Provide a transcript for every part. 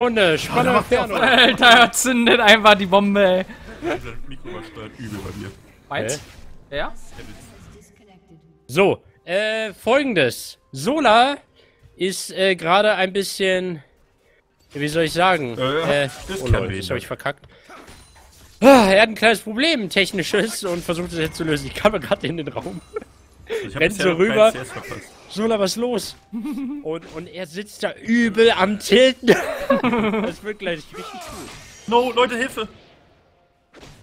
Runde, Spandauer Inferno. Alter, zündet einfach die Bombe, ey. Dieser Mikro war steuert übel bei mir. Meins? Ja? So, folgendes. Sola ist gerade ein bisschen... Wie soll ich sagen? Das oh Leute, das hab ich verkackt. Ah, er hat ein kleines Problem, technisches, und versucht es jetzt zu lösen. Ich kam ja gerade in den Raum. Ich renn so rüber. Sola, was los? Und er sitzt da übel am Tilten. Das wird gleich richtig gut. No, Leute, Hilfe!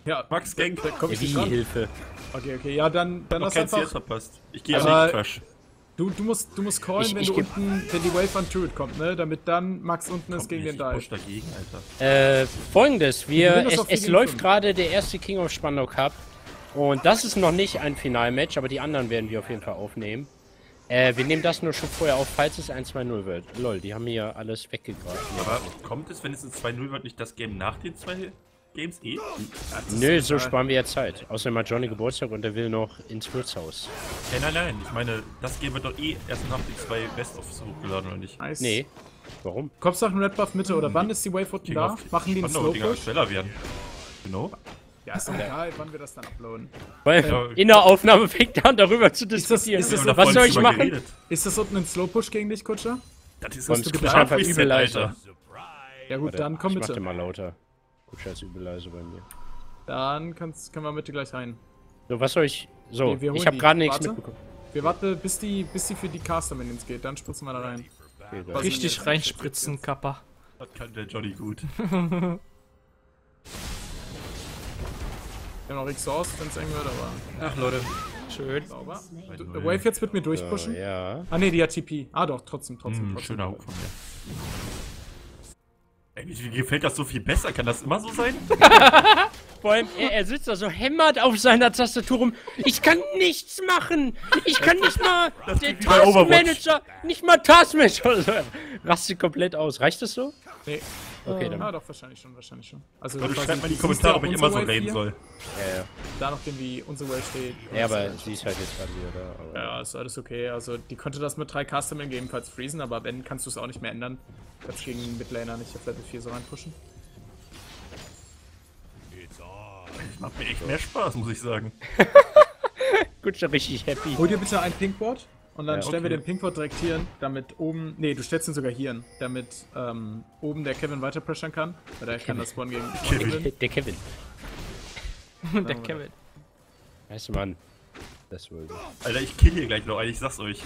Ja, Max Gang, da kommt die Hilfe. Okay, okay, ja, dann hast du einfach... CS verpasst. Ich gehe aber Crash. Du musst callen, wenn die Wave an Turret kommt, ne? Damit dann Max unten ist gegen den Dive. Dagegen, Alter. Folgendes, es läuft gerade der erste King of Spandau Cup. Und das ist noch nicht ein Finalmatch, aber die anderen werden wir auf jeden Fall aufnehmen. Wir nehmen das nur schon vorher auf, falls es 1-2-0 wird. Lol, die haben hier alles weggegriffen. Aber kommt es, wenn es ein 2-0 wird, nicht das Game nach den zwei Games eh? Nö, so sparen wir ja Zeit. Außerdem hat Johnny Geburtstag und er will noch ins Wirtshaus. Hey, nein, ich meine, das Game wird doch eh erst nach den zwei Best-Offs hochgeladen, oder nicht? Nice. Nee. Warum? Kommst du nach dem Red Buff Mitte, oder wann ist die Wave unten da? Machen die einen Slowpush? Schneller werden. Genau. Ja, ist doch egal, wann wir das dann uploaden. Weil in der Aufnahme fängt er an, darüber zu diskutieren. Ist das was soll ich machen? Geredet. Ist das unten ein Slowpush gegen dich, Kutscher? Das ist einfach übel leiser. Ja gut, dann komm bitte. Ich mach dir mal lauter. Kutscher ist übel leise bei mir. Dann können wir Mitte gleich rein. So, was soll ich... So, okay, ich hab gerade nichts mitbekommen. Wir warten, bis die für die Caster Minions geht, dann spritzen wir da rein. Okay, da richtig reinspritzen, Kappa. Das kann der Johnny gut. Wir haben noch Exhaust, wenn es eng wird, aber... Ach Leute, schön. Sauber. Wave jetzt mit mir durchpushen? Ja. Ah ne, die hat TP. Ah doch, trotzdem. Schöner Hook von mir. Ey, mir gefällt das so viel besser, kann das immer so sein? Vor allem, er sitzt da so hämmert auf seiner Tastatur rum. Ich kann nichts machen! Ich kann nicht mal den Taskmanager... Nicht mal Taskmanager! Raste komplett aus. Reicht das so? Nee. Okay, dann. Ah, doch, wahrscheinlich schon. Also, schreibt mal in die Kommentare, ob ich immer so reden soll. Ja, ja. Da nachdem, wie unsere Wave steht. Ja, aber sie ist halt jetzt gerade wieder da. Ja, ist alles okay. Also, die konnte das mit 3 Customern gegebenenfalls freezen, aber wenn, kannst du es auch nicht mehr ändern. Kannst du gegen Midlaner nicht auf Level 4 so reinpushen. Das macht mir echt mehr Spaß, muss ich sagen. Gut, schon richtig happy. Hol dir bitte ein Pinkboard. Und dann stellen wir den Pinkboard direkt hier hin, damit oben... Ne, du stellst ihn sogar hier hin, damit oben der Kevin weiter pressern kann. Weil der kann das Spawn gegen Kevin. Der Kevin. Der Kevin. Weißt du, Mann. Das wohl. Alter, ich kill hier gleich noch einen, ich sag's euch.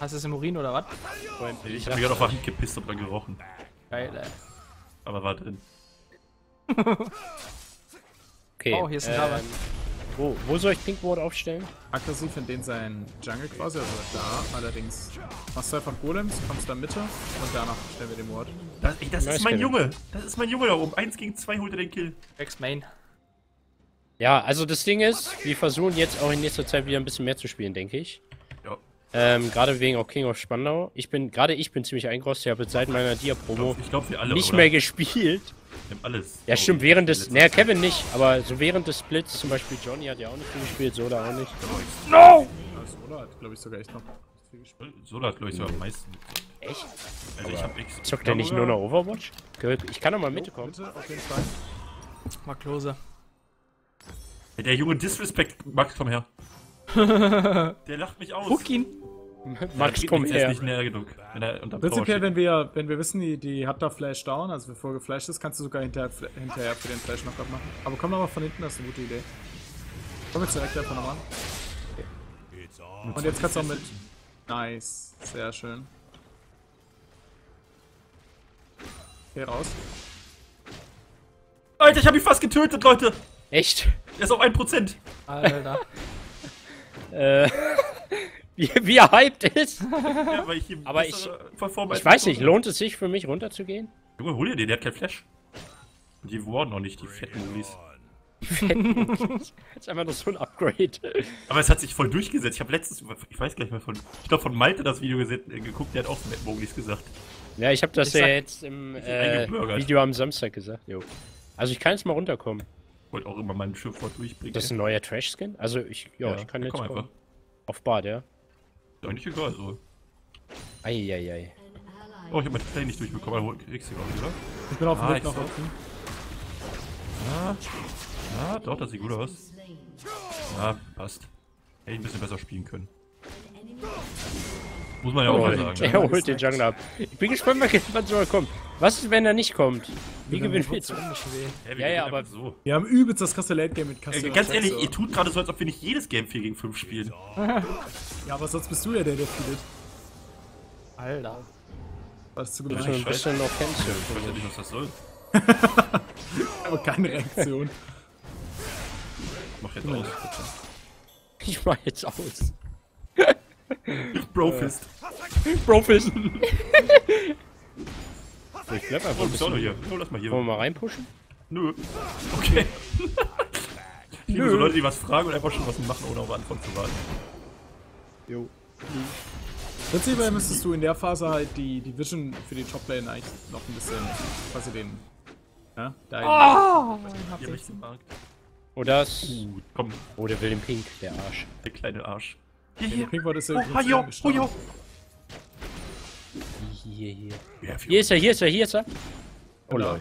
Hast du es im Urin oder was? Ich hab mir gerade auf den gepisst und dran gerochen. Geil, ey. Aber war drin. Okay. Oh, hier ist ein Lava. Wo soll ich Pinkboard aufstellen? Aggressiv in den sein Jungle quasi, also da allerdings. Machst du einfach Golems, kommst da Mitte und danach stellen wir den Ward. Das ist mein Junge! Das ist mein Junge da oben. 1 gegen 2 holt er den Kill. Ex-Main. Ja, also das Ding ist, wir versuchen jetzt auch in nächster Zeit wieder ein bisschen mehr zu spielen, denke ich. Ja. Gerade wegen auch King of Spandau. Ich bin ziemlich eingerostet, ich habe jetzt seit meiner Dia-Promo nicht mehr gespielt. Wir haben alles. Ja stimmt, während des... Naja, Kevin nicht, aber so während des Splits, zum Beispiel Johnny hat ja auch nicht viel gespielt, Sola auch nicht. No! Sola hat, glaube ich, sogar echt noch viel gespielt. Sola hat, glaube ich, sogar am meisten. Echt? Also aber ich hab echt... Zockt der nicht nur noch Overwatch? Ich kann doch mal mitkommen. Auf jeden Fall. Mal closer. Ja, der junge Disrespect, Max, komm her. Der lacht mich aus. Guck ihn. Max, komm her. Nicht näher genug, prinzipiell, wenn wir wissen, die hat da Flash down, also bevor geflasht ist, kannst du sogar hinterher für den Flash noch abmachen. Aber komm mal von hinten, das ist eine gute Idee. Komm jetzt direkt davon ran. Okay. Und jetzt kannst du auch mit... Nice. Sehr schön. Okay, raus. Alter, ich hab ihn fast getötet, Leute! Echt? Er ist auf 1%. Alter. Wie er hyped ist. Ja, weil ich aber ich weiß nicht, lohnt es sich für mich runterzugehen? Junge, hol dir den, der hat kein Flash. Die wurden noch nicht, die fetten Movies. Die fetten Movies. Das ist einfach nur so ein Upgrade. Aber es hat sich voll durchgesetzt. Ich habe letztens, ich weiß gar nicht mehr ich glaube von Malte das Video geguckt, der hat auch Movies gesagt. Ja, ich habe das ja jetzt im Video am Samstag gesagt. Jo. Also ich kann jetzt mal runterkommen. Ich wollte auch immer meinen Schimpfwort durchbringen. Das ist ein neuer Trash-Skin? Also ich kann jetzt kommen. Auf Bad, ja? Ist eigentlich egal, so. Eieiei. Ei, ei. Oh, ich hab mein Play nicht durchbekommen. Aber kriegst du gar nicht, oder? Ich bin auf dem Weg nach unten. Ah, doch, das sieht gut aus. Ah, passt. Hätte ich ein bisschen besser spielen können. Muss man ja auch mal sagen. Er holt den Jungler ab. Ich bin gespannt, was mal kommt. Was ist, wenn er nicht kommt? Wie gewinnen wir jetzt? Ja, aber so. Wir haben übelst das Castle-Late-Game mit Castle. Ganz ehrlich, ihr tut gerade so, als ob wir nicht jedes Game 4 gegen 5 spielen. Ja, aber sonst bist du ja der spielt. Alter. Was zu gewinnen? Ich weiß ja nicht, was das soll. Aber keine Reaktion. Ich mach jetzt aus. Ich mach jetzt aus. Brofist. Brofist. So, ich bleib einfach. Oh, hier. Oh, lass mal hier. Wollen wir mal reinpushen? Nö. Okay. Ich liebe so Leute, die was fragen und einfach schon was machen, ohne auf Antwort zu warten. Jo. Prinzipiell müsstest du in der Phase halt die Vision für die Top-Lane eigentlich noch ein bisschen, quasi den, ne? Da oh, das. Komm. Oh, der will den Pink, der Arsch. Der kleine Arsch. Hier. Pink war das ja. Hier. Hier ist er. Oh lol.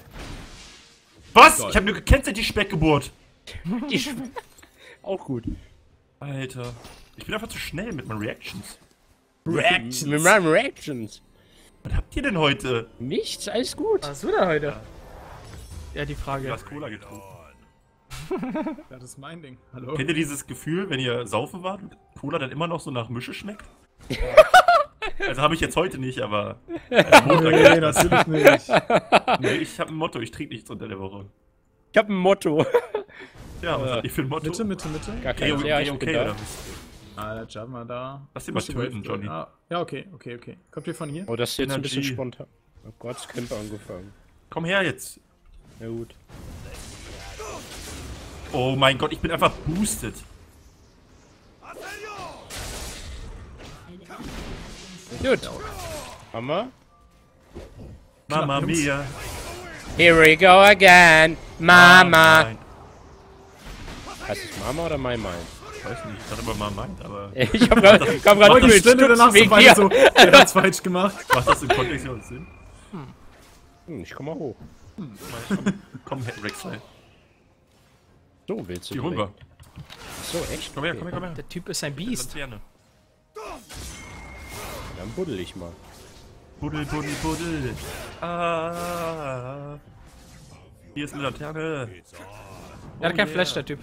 Was? Ich hab nur gekennzeichnet die Speckgeburt. Die Speck. Auch gut. Alter. Ich bin einfach zu schnell mit meinen Reactions. Mit meinen Reactions. Was habt ihr denn heute? Nichts, alles gut. Was hast du da heute? Ja, die Frage. Du hast Cola getrunken. Das ist mein Ding. Hallo. Kennt ihr dieses Gefühl, wenn ihr saufen wart und Cola dann immer noch so nach Mische schmeckt? Also habe ich jetzt heute nicht, aber. Nee, natürlich nicht. Nee, ich habe ein Motto, ich trinke nichts unter der Woche. Ich habe ein Motto. Ja, was habt ihr für ein Motto? Mitte. Gar kein okay, oder was? Alter, Java da. Lass den mal töten, Johnny. Ja, okay. Kommt ihr von hier? Oh, das ist jetzt ein bisschen spontan. Oh Gott, das Camper angefangen. Komm her jetzt. Na gut. Oh mein Gott, ich bin einfach boosted. Gut. Mama mia. Here we go again. Mama. Heißt es Mama oder mein Mind? Ich weiß nicht, ich dachte immer mal meint, aber. Ich hab grad. Ich hab grad die Stunde danach so weit so. Er hat's falsch gemacht. Macht das im Kontext ja Sinn? Ich komm mal hoch. Komm, Rex rein. So, willst du? Die rüber. So, echt? Komm her. Der Typ ist ein Biest. Dann buddel ich mal. Buddel. Ah. Hier ist eine Laterne. Er hat kein Flash, der Typ.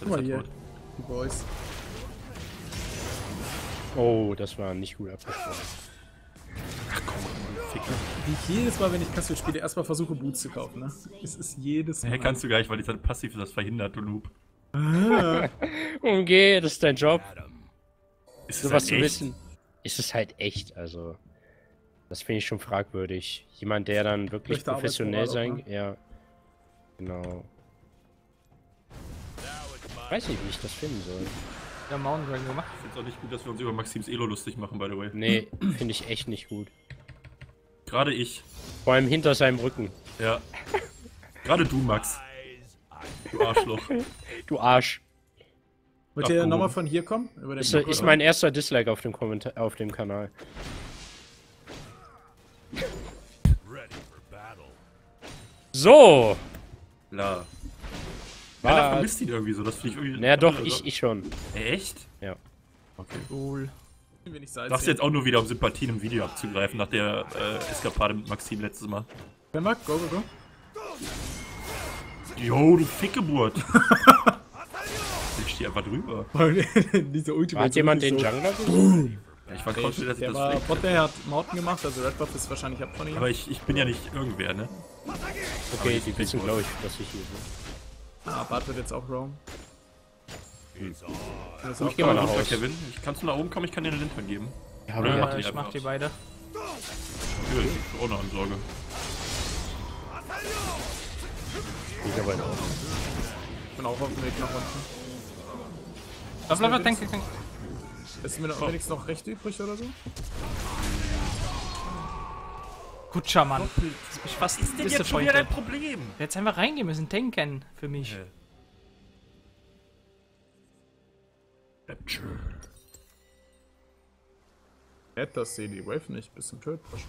Guck mal hier. Die Boys. Oh, das war nicht gut abgesprochen. Ach komm, Ficker. Wie jedes Mal, wenn ich Kassel spiele, erstmal versuche Boots zu kaufen, ne? Es ist jedes Mal. Hä, kannst du gar nicht, weil ich dann passiv das verhindert, du Loop. Umgeh, das ist dein Job. Ist sowas halt zu wissen. Ist es halt echt, also. Das finde ich schon fragwürdig. Jemand, der dann wirklich Richter professionell sein kann. Ne? Ja. Genau. Ich weiß nicht, wie ich das finden soll. Ja, Mount Dragon gemacht. Ich finde es auch nicht gut, dass wir uns über Maxims Elo lustig machen, by the way. Nee, finde ich echt nicht gut. Gerade ich. Vor allem hinter seinem Rücken. Ja. Gerade du, Max. Du Arschloch. Du Arsch. Wollt ihr nochmal von hier kommen? Über den ist mein erster Dislike auf dem Kommentar auf dem Kanal. So! La. Keiner vermisst ihn irgendwie so, das finde ich irgendwie... Naja doch, ich schon. Echt? Ja. Okay. Cool. Darfst du jetzt auch nur wieder um Sympathien im Video abzugreifen, nach der Eskapade mit Maxim letztes Mal. Wer mag? Go. Jo, du Fickgeburt. Ich stehe einfach drüber. Diese Ultimate. Hat jemand den Jungler gesehen? Ja, ich war confident, dass ich das war Bot, der hat Morten gemacht, also Red Buff ist wahrscheinlich ab von ihm. Aber ich bin ja nicht irgendwer, ne? Okay, die wissen glaube ich, dass ich hier bin. Ah, Bart wird jetzt auch roam. Ich geh mal nach Hause, Kevin. Kannst du nach oben kommen? Ich kann dir eine Lintern geben. Ja, oder ich mach die beide. Okay. Oh, noch eine Sorge. Ich hab einen auch. Ich bin auch auf dem Weg nach unten. Da bleibt er, denke ich. Ist mir noch wenigstens noch recht übrig oder so? Kutscher, Mann. Was ist denn jetzt schon wieder dein Problem? Jetzt einfach reingehen müssen, tanken für mich. Capture. Nett, dass sie die Wave nicht bis zum Töten pushen.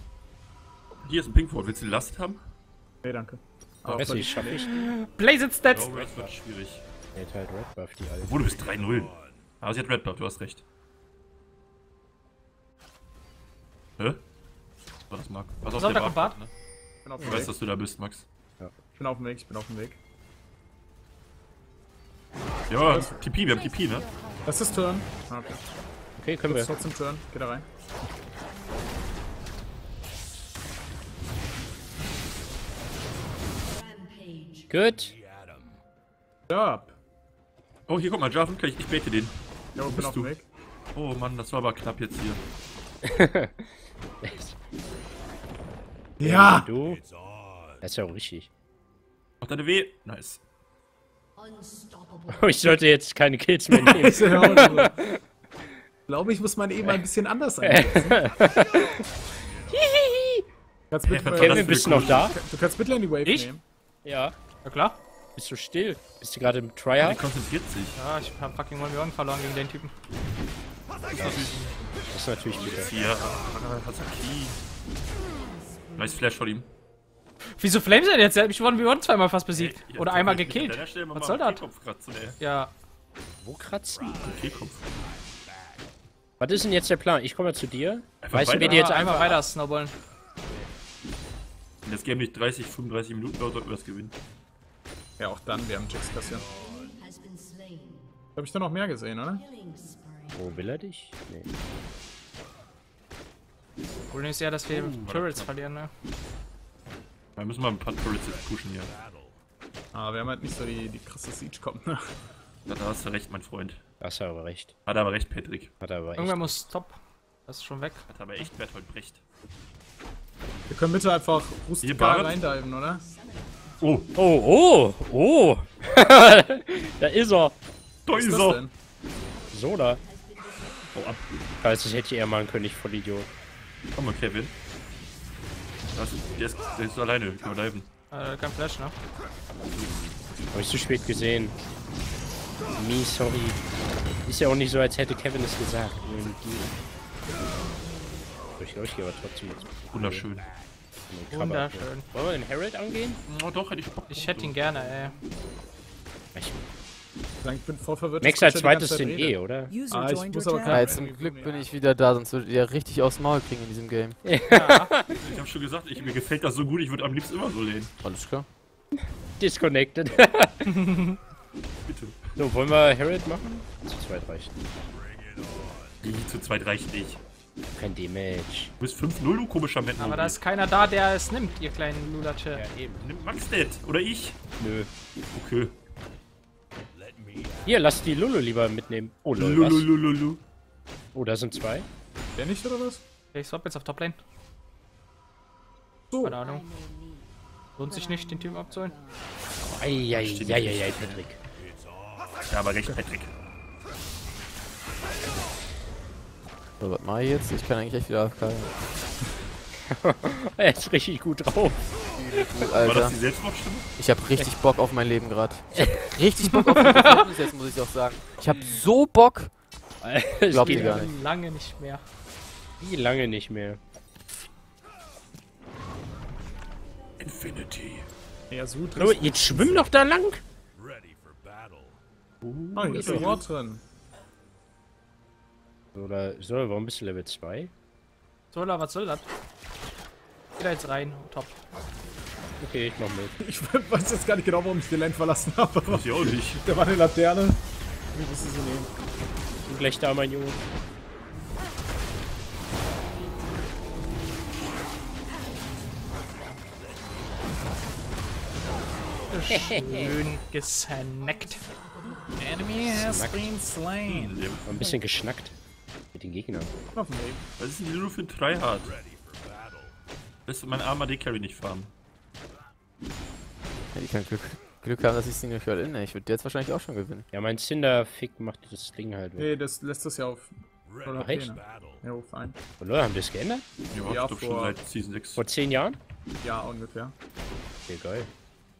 Hier ist ein Pinkboard. Willst du die Last haben? Nee, danke. Aber Messi, schaffe ich. Blaze it Stats! Oh, das wird schwierig. Nee, halt Red Buff, die alte. Oh, du bist 3-0. Aber sie hat Red Buff, du hast recht. Hä? Was war das, Marc? Was auf der Bart? Ne? Ich weiß, dass du da bist, Max. Ja. Ich bin auf dem Weg, ich bin auf dem Weg. Ja, TP, wir haben TP, ne? Das ist Turn. Ah, okay. Okay, können wir. Trotzdem Turn, geh da rein. Gut. Job. Oh, hier guck mal, Jarvan, ich bete den. Ja, ich bin auf dem Weg. Oh Mann, das war aber knapp jetzt hier. Ja! Du? Das ist ja auch richtig. Mach deine W. Nice. Oh, ich sollte jetzt keine Kills mehr nehmen. Ich glaube, ich muss meine E mal ein bisschen anders einsetzen. Kevin, bist du noch da? Du kannst Midlane die Wave nehmen. Ja. Na klar. Bist du still? Bist du gerade im Tryhard? Der konzentriert sich. Ja, ich hab fucking 1v1 verloren gegen den Typen. Das ist natürlich bitter. Ja, hat's ein Key. Nice Flash von ihm. Wieso flames er jetzt? Er hat mich 1v1 zweimal fast besiegt. Ja, oder einmal gekillt. Was soll das? Ja. Wo kratzen? Kehlkopf. Was ist denn jetzt der Plan? Ich komme ja zu dir. Weißt du, wir dir jetzt einmal weiter snowballen. Wenn das Game nicht 30, 35 Minuten dauert, sollten wir das gewinnen. Ja, auch dann, wir haben Jacks kassiert. Hab ich da noch mehr gesehen, oder? Oh, will er dich? Nee. Das Problem ist ja, dass wir Turrets verlieren, ne? Da müssen wir ein paar Turrets jetzt pushen hier. Ah, wir haben halt nicht so die krasse Siege kommt, ne? Da hast du recht, mein Freund. Hast du aber recht. Hat er aber recht, Patrick. Hat er aber echt. Irgendwer muss top. Das ist schon weg. Hat er aber echt Berthold Brecht. Wir können bitte einfach rustikal reindiven, oder? Oh, oh, oh, oh! Da ist er! Da ist er! Sola! Oh, ab! Das hätte ich eher machen können, ich voll Idiot. Komm mal, Kevin. Der ist alleine, können wir diven. Kein Flash, ne? Hab ich zu spät gesehen. Sorry. Ist ja auch nicht so, als hätte Kevin es gesagt. Ich glaube, ich gehe aber trotzdem jetzt. Wunderschön. Wunderschön. Wollen wir den Herald angehen? Oh, doch, hätte ich Bock. Ich hätte ihn gerne, ey. Ich bin voll verwirrt. Max als zweites den E, oder? Ah, ich muss aber keinen. Zum Glück bin ich wieder da, sonst würdet ihr richtig aufs Maul kriegen in diesem Game. Ja. Ich hab schon gesagt, mir gefällt das so gut, ich würde am liebsten immer so lehnen. Alles klar. Disconnected. Bitte. So, wollen wir Herald machen? Zu zweit reicht nicht. Zu zweit reicht nicht. Kein Damage. Du bist 5-0, du komischer Mensch. Aber da ist keiner da, der es nimmt, ihr kleinen Lulatsche. Ja, eben. Nimmt Max das? Oder ich? Nö. Okay. Hier, lass die Lulu lieber mitnehmen. Oh, Lulu. Oh, da sind zwei. Der nicht, oder was? Ich swap jetzt auf Toplane. So. Keine Ahnung. Lohnt sich nicht, den Typen abzuholen. Eieieiei, Patrick. Ja, aber recht, Patrick. So, was mache ich jetzt? Ich kann eigentlich echt wieder AFK. Er ist richtig gut drauf. Alter. War das die Selbstmordstimme? Ich hab richtig Bock auf mein Leben gerade. Richtig Bock auf mein Leben jetzt, muss ich auch sagen. Ich hab so Bock. Ich glaub dir gar nicht. Lange nicht mehr. Wie lange nicht mehr? Infinity. Ja, so drin. Jetzt schwimm doch da lang. Oh, hier ist ein Wort drin. Sola, warum bist du Level 2? Sola, was soll das? Geh da jetzt rein, top. Okay, ich mach mit. Ich weiß jetzt gar nicht genau, warum ich den Land verlassen habe. Ich auch nicht. Da war eine Laterne. Ich musste sie nehmen. Ich bin gleich da, mein Junge. Schön gesnackt. Enemy has been slain. Ein bisschen geschnackt. Mit den Gegnern. Was ist denn die Lulu für ein Tryhard? Lässt du meinen armer D-Carry nicht farmen? Ja, die kann Glück haben, dass ich Single für in. Ich würde jetzt wahrscheinlich auch schon gewinnen. Ja, mein Cinder-Fick macht das Ding halt weg. Nee, das lässt das ja auf. Ach, echt? Ja, auf ein. Und Leute, haben wir das geändert? Ja, ich glaub schon seit Season 6. Vor 10 Jahren? Ja, ungefähr. Okay, geil.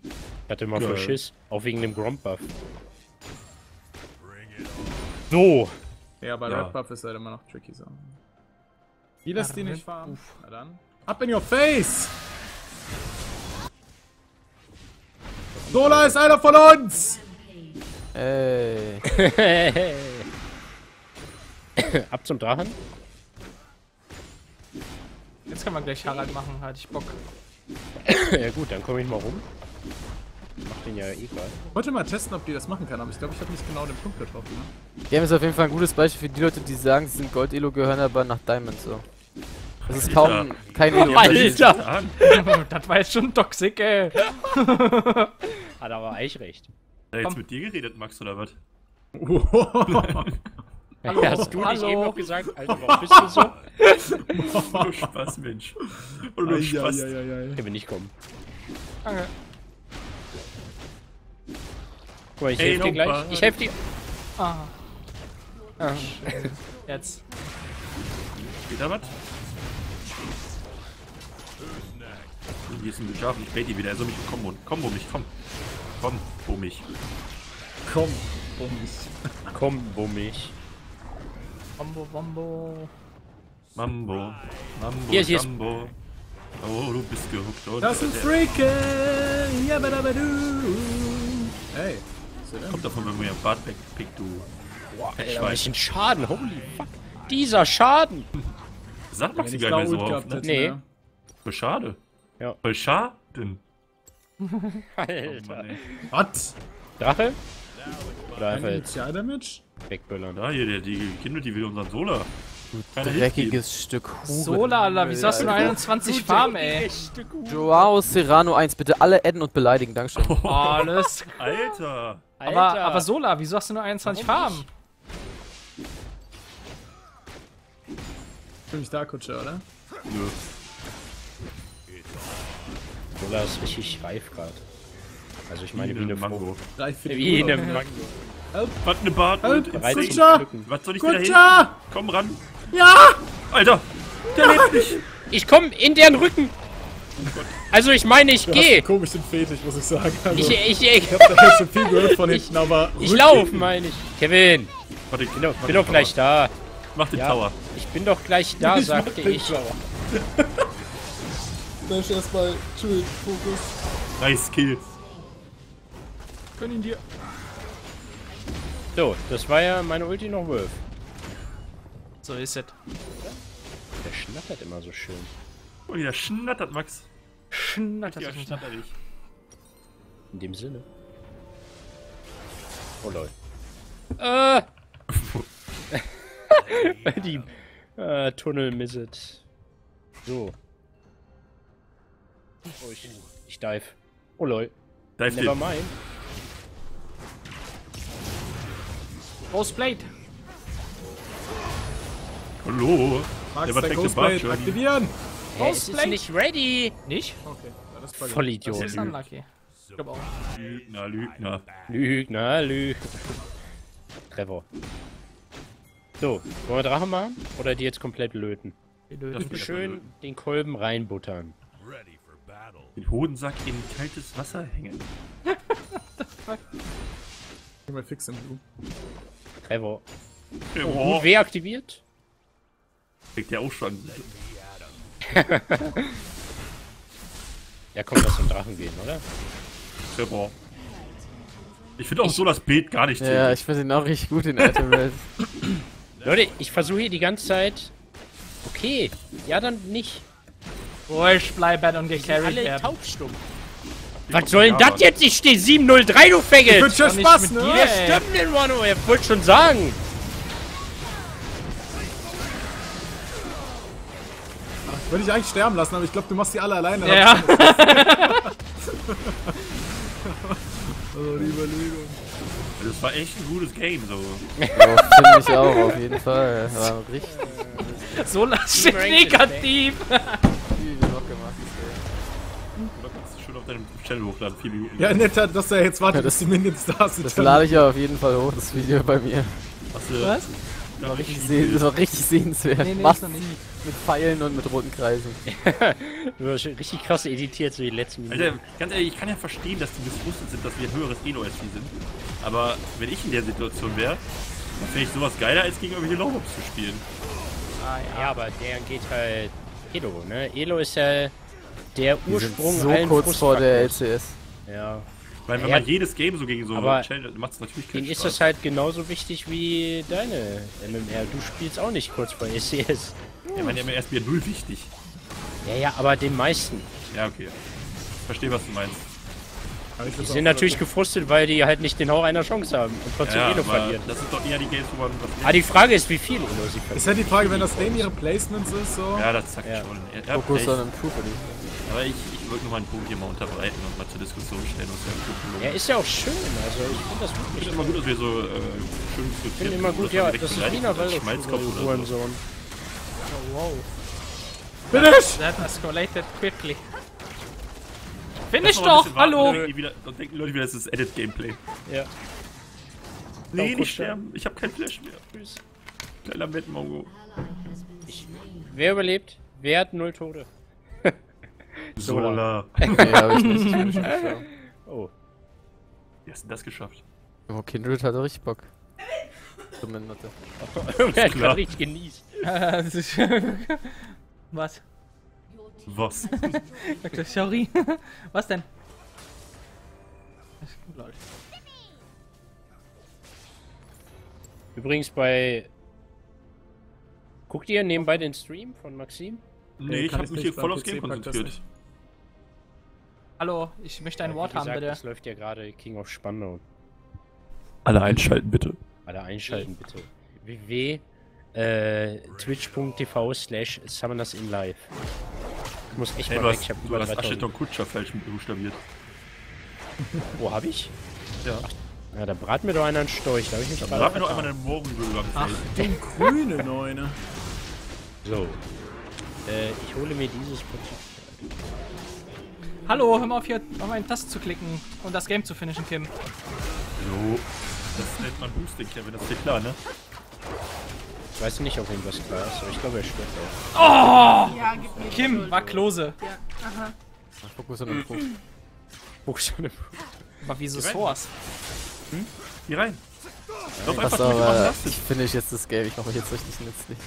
Ich hatte immer voll Schiss. Auch wegen dem Gromp-Buff. So! Ja, bei Red Buff ist halt immer noch tricky so. Die lässt die nicht fahren. Na dann. Up in your face! Sola ist einer von uns! Ey. Ab zum Drachen. Jetzt kann man gleich Harald machen, hatte ich Bock. Ja gut, dann komme ich mal rum. Macht den ja egal. Ich wollte mal testen, ob die das machen kann, aber ich glaube, ich habe nicht genau den Punkt getroffen. Ne? Game ist auf jeden Fall ein gutes Beispiel für die Leute, die sagen, sie sind Gold-Elo, gehören aber nach Diamond so. Das ist kaum kein Elo. Alter! Das war jetzt schon toxisch, ey. Hat aber eigentlich recht. Hat er jetzt mit dir geredet, Max, oder was? Hallo, hast du nicht eben noch gesagt, Alter, warum bist du so? Oh, Spaß, Mensch. Und du Spaß. Ich will nicht kommen. Danke. Guck mal, ich helfe dir gleich. Ich helfe dir. Ah. Ah. Jetzt. Wieder was? Hier ist ein Gescharf, ich bait die wieder. Er soll mich kommen. Komm, wo mich, komm. Komm, wo mich. Komm. Kombo mich. Bombo, Bombo. Mambo. Mambo, yes, yes. Mambo. Oh, du bist gehuckt. Oh, das ist ein Freaking. Ey. Kommt davon, wenn wir ein Bart wegpick, du. Boah, ey, aber ich bin Schaden. Holy fuck. Dieser Schaden. Sagt Maxi gar nicht mehr so oft, ne? Nee. Voll schade. Ja. Voll Schaden. Alter. Was? Drache? Oder einfach jetzt wegböllern. Da hier, die Kinder, die will unseren Sola. Dreckiges Stück Hure. Sola, Alter, wieso hast du nur 21 Farben, ey? Joao Serrano 1, bitte alle adden und beleidigen, dankeschön. Oh, alles klar. Alter. Aber Sola, wieso hast du nur 21 Farben? Bin ich da, Kutscher, oder? Nö. Sola ist richtig reif gerade. Also ich meine wie eine Mango. Wie eine Mango. Was eine Bart und Kutscher! Was soll ich denn da hin? Komm ran! Ja! Alter! Der lebt nicht! Ich komm in deren Rücken! Oh Gott. Also ich meine, ich gehe! Komisch den Fetisch, muss ich sagen. Also, ich hab da jetzt so viel gehört von hinten, aber... Ich lauf, meine ich. Kevin! Warte, ich bin doch gleich da. Mach den Tower. Ich bin doch gleich da, sagte ich. Mensch, erstmal chill, Fokus. Nice Kill. Können ihn dir. So, das war ja meine Ulti noch Wolf. So ist es. Der schnattert immer so schön. Oh, der schnattert, Max. Schnattert, ja, schnattert ich. In dem Sinne. Oh lol. Die Tunnel misset. So. Oh, ich dive. Oh lol. Dive never mind. Ghostblade! Hallo! Max, der perfekte Ghostblade aktivieren! Hey, Ghostblade ist nicht ready! Nicht? Okay, das war voll Idiot. Das ist unlucky. Ich glaub auch. Lügner, Lügner. Lügner, Lügner. Trevor. So, wollen wir Drachen machen? Oder die jetzt komplett löten? Und schön den Kolben reinbuttern. Den Hodensack in kaltes Wasser hängen. Ich bin mal fix im Blue. Trevor. Oh, W aktiviert? Kriegt der auch schon. Ja komm, lass den Drachen gehen, oder? Trevor. Ich finde auch so das Beet gar nicht. Ja, ich finde ihn auch richtig gut in Alter. Leute, ich versuche hier die ganze Zeit... Okay, ja dann nicht. Ruhig bleiben und gecarried werden. Alle taubstumm. Was soll denn das jetzt? Ich stehe 703, du Faggot! Ich wünsch dir Spaß, ne? Ja, stimmt den Rano, er wollte schon sagen! Ach, würde ich eigentlich sterben lassen, aber ich glaube, du machst die alle alleine. Ja. Oh, die Überlegung. Das war echt ein gutes Game, so. Ja, finde ich auch, auf jeden Fall. Das war richtig. So lass ich negativ! Deinem Channel hochladen, 4 Minuten. Ja, nett, dass er jetzt wartet, dass die Minions da sind. Das lade ich ja auf jeden Fall hoch, das Video bei mir. Was? Das war richtig sehenswert. Nee, machst du nicht. Mit Pfeilen und mit roten Kreisen. Du hast richtig krass editiert, so die letzten Minuten. Alter, ganz ehrlich, ich kann ja verstehen, dass die missfrustet sind, dass wir höheres Elo als die sind. Aber wenn ich in der Situation wäre, fände ich sowas geiler, als gegen irgendwelche Lobobs zu spielen. Ah ja, aber der geht halt Elo, ne? Elo ist ja der Ursprung so allen kurz vor der LCS. Ja. Weil wenn man jedes Game so gegen so challenge, macht es natürlich keinen Spaß. Ist das halt genauso wichtig wie deine MMR. Du spielst auch nicht kurz vor LCS. Ja, meine MMR ist mir null wichtig. Ja, ja, aber den meisten. Ja, okay. Ich verstehe, was du meinst. Die sind natürlich gefrustet, weil die halt nicht den Hauch einer Chance haben und trotzdem Elo verlieren. Das ist doch eher die Games, wo man das die Frage ist, wie viel Elo sie verlieren. Ist ja die Frage, wenn das Game ihre Placements ist, so... Ja, das zackt schon. Fokus an einem Crew verlieren. Aber ich würde nochmal einen Punkt hier mal unterbreiten und mal zur Diskussion stellen. Ja, ist ja auch schön, also ich finde das gut. Ich finde immer gut, dass wir so schön diskutiert. Ich finde immer gut, ja, das ist Wiener Waldorf. Oh, wow. Finish! That escalated quickly. Finish doch! Hallo! Dann denken Leute wieder, das ist Edit-Gameplay. Ja. Nee, nicht sterben. Ich hab kein Flash mehr. Tschüss. Kleiner Mad-Mongo. Wer überlebt? Wer hat 0 Tode? Sola. Nee, hab ich nicht. Oh. Wie hast du das geschafft? Oh, Kindred hat richtig Bock. Zumindest. Er hat grad richtig genießt. Was? Was? Sorry. Was denn? Übrigens bei... Guckt ihr nebenbei den Stream von Maxim? Nee, ich hab mich hier voll aufs Game konzentriert. Hallo, ich möchte ein Wort haben, bitte. Das läuft ja gerade King of Spandau. Alle einschalten, bitte. Alle einschalten, bitte. www. Twitch.tv/summoners in live. Ich muss echt mal weg, ich hab über 3000. Du hast Ashton Kutscher falsch buchstabiert. Wo hab ich? Ja. Ach, na, da brat mir doch einer einen Storch, da hab ich mich aber. Brat mir doch einmal einen Morgenröhre am Feld. Ach, den grüne Neune. So. Ich hole mir dieses Produkt. Hallo, hör mal auf, hier auf einen Taste zu klicken und das Game zu finishen, Kim. Jo. Das nennt man Boosting, Kevin, das ist dir klar, ne? Ich weiß nicht, ob irgendwas klar ist, aber ich glaube, er stirbt auch. Oh! Ja, gib mir Kim, war Klose. Ja, aha. Ach, Fokus an den Punkt. Fokus an den Punkt. Aber wieso sowas? Hm? Geh rein. Lauf einfach durch, ich finde jetzt das Game, ich mache mich jetzt richtig nützlich.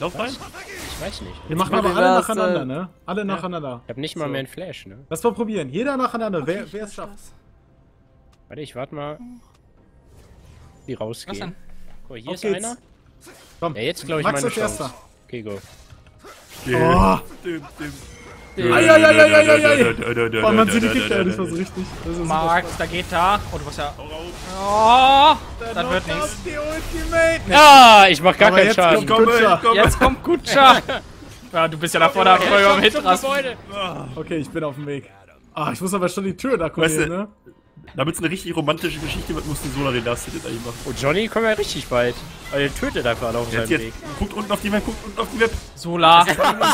Lauf rein. Ich weiß nicht. Wir machen aber alle nacheinander, ne? Alle nacheinander. Ich hab nicht mal mehr einen Flash, ne? Lass mal probieren, jeder nacheinander, okay, wer es schafft. Warte, ich warte mal. Die rausgehen. Was denn? Guck, hier ist einer. Komm, ja, jetzt glaube ich Max meine Chance. Okay, go. Oh! Boah, man sieht die Kick da, das war so richtig. Max, da geht da. Oh, du warst ja... Oh, das wird nichts. Ja, ich mach gar keinen Schaden. Jetzt kommt Kutscher. Ja, du bist ja da vorne am Hitrast. Okay, ich bin auf dem Weg. Ah, ich muss aber schon die Tür da gucken, ne? Damit es eine richtig romantische Geschichte wird, muss die Sola den Last jetzt eigentlich machen. Oh, Johnny kommt ja richtig weit. Also, der tötet einfach auf seinem Weg. Guckt unten auf die Map, guckt unten auf die Map. Sola,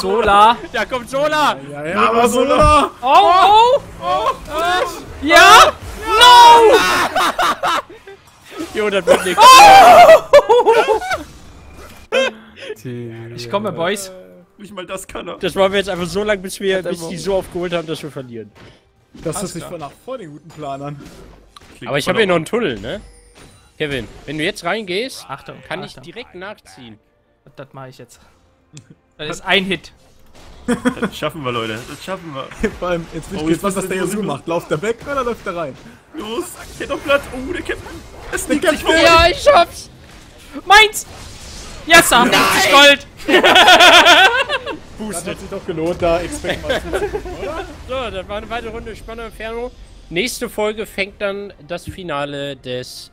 Sola. Da kommt Sola. Ja, ja, aber Sola. Oh, oh, oh. Ja. No. Jo, das wird nichts. Ich komme, Boys. Nicht mal das kann er. Das machen wir jetzt einfach so lange, bis wir die so aufgeholt haben, dass wir verlieren. Das ist nicht voll den guten Planern. Aber ich habe hier noch einen Tunnel, ne? Kevin, wenn du jetzt reingehst, Achtung, kann ich direkt nachziehen. Das mache ich jetzt. Das ist ein Hit. Das schaffen wir, Leute. Das schaffen wir. Vor allem, jetzt wisst ihr, was der Yasu macht. Lauft der weg oder läuft der rein? Los, ich hätte noch Platz. Oh, der Captain. Es liegt nicht vor. Ja, ich schaff's. Meins. Yes, Sam. 50 Gold. Das hat sich doch gelohnt, da Expect mal zu machen, oder? So, das war eine weitere Runde Spandauer Inferno. Nächste Folge fängt dann das Finale des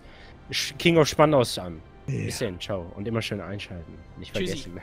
King of Spandaus an. Bis dann, ciao. Und immer schön einschalten. Nicht vergessen. Tschüssi.